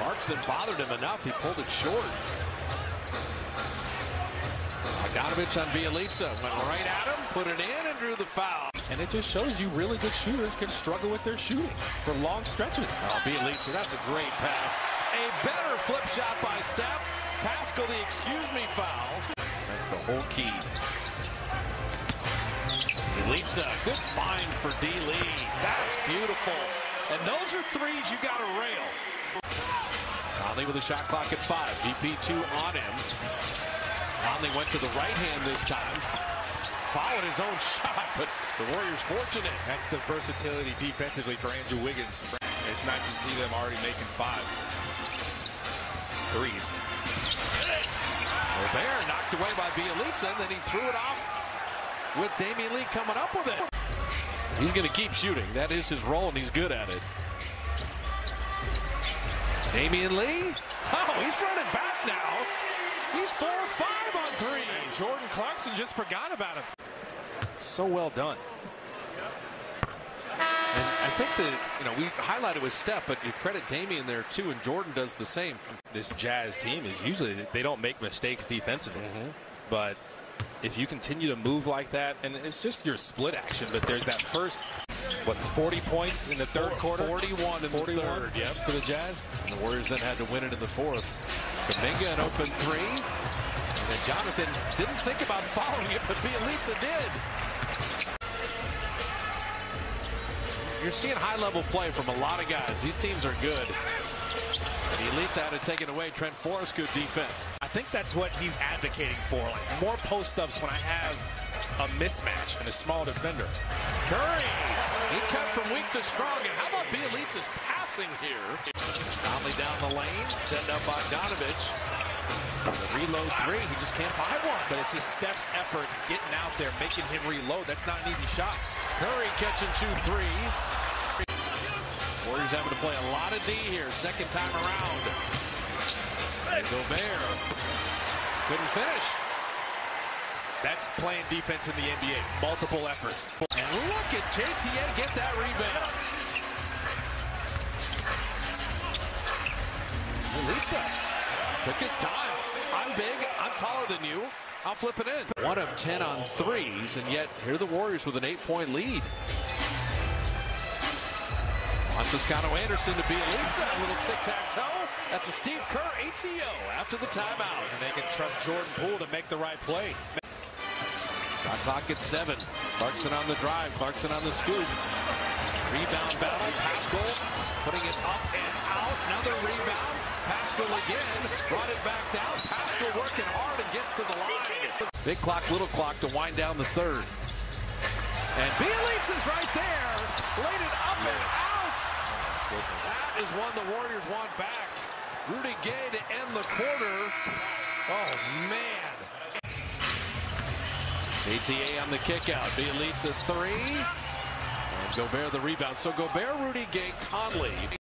Clarkson bothered him enough. He pulled it short. Bogdanović on Bjelica. Went right at him, put it in, and drew the foul. And it just shows you really good shooters can struggle with their shooting for long stretches. Oh, Bjelica, that's a great pass. A better flip shot by Steph. Pascal, the excuse me foul. That's the whole key. Bjelica, good find for D. Lee. That's beautiful. And those are threes you got to rail. Conley with a shot clock at 5. GP 2 on him. Conley went to the right hand this time. Followed his own shot, but the Warriors fortunate. That's the versatility defensively for Andrew Wiggins. It's nice to see them already making 5 threes. Gobert knocked away by Bjelica, and then he threw it off with Damion Lee coming up with it. He's going to keep shooting. That is his role, and he's good at it. Damion Lee. Oh, he's running back now. He's 4 of 5 on threes. And Jordan Clarkson just forgot about him. It's so well done. And I think that, you know, we highlighted with Steph, but you credit Damian there too, and Jordan does the same. This Jazz team is usually, they don't make mistakes defensively, but if you continue to move like that, and it's just your split action, but there's that first, what, 40 points in the third quarter? 41 in the third, yep, for the Jazz. And the Warriors then had to win it in the fourth. Kaminga, an open three. And then Jonathan didn't think about following it, but Bjelica did. You're seeing high-level play from a lot of guys. These teams are good. Bjelica had to take it away. Trent Forrest, good defense. I think that's what he's advocating for. Like more post-ups when I have a mismatch and a small defender. Curry, he cut from weak to strong. And how about Bjelica's passing here? Conley down the lane, send up Bogdanović. Reload three, he just can't buy one. But it's just Steph's effort getting out there, making him reload. That's not an easy shot. Curry catching 2-3. Warriors having to play a lot of D here, second time around. And Gobert couldn't finish. That's playing defense in the NBA. Multiple efforts. And look at JTN get that rebound. Bjelica took his time. I'm big, I'm taller than you. I'll flip it in. 1 of 10 on threes, and yet here are the Warriors with an 8-point lead. Toscano Anderson to Bjelica, a little tic-tac-toe. That's a Steve Kerr ATO after the timeout. And they can trust Jordan Poole to make the right play. Shot clock at 7. Clarkson on the drive. Clarkson on the scoop. Rebound battle. Pascal putting it up and out. Another rebound. Pascal again. Brought it back down. Pascal working hard and gets to the line. Big clock, little clock to wind down the third. And Bjelica's right there. Laid it up and out. Business. That is one the Warriors want back. Rudy Gay to end the quarter. Oh, man. JTA on the kick out. Bjelica 3. And Gobert the rebound. So Gobert, Rudy Gay, Conley.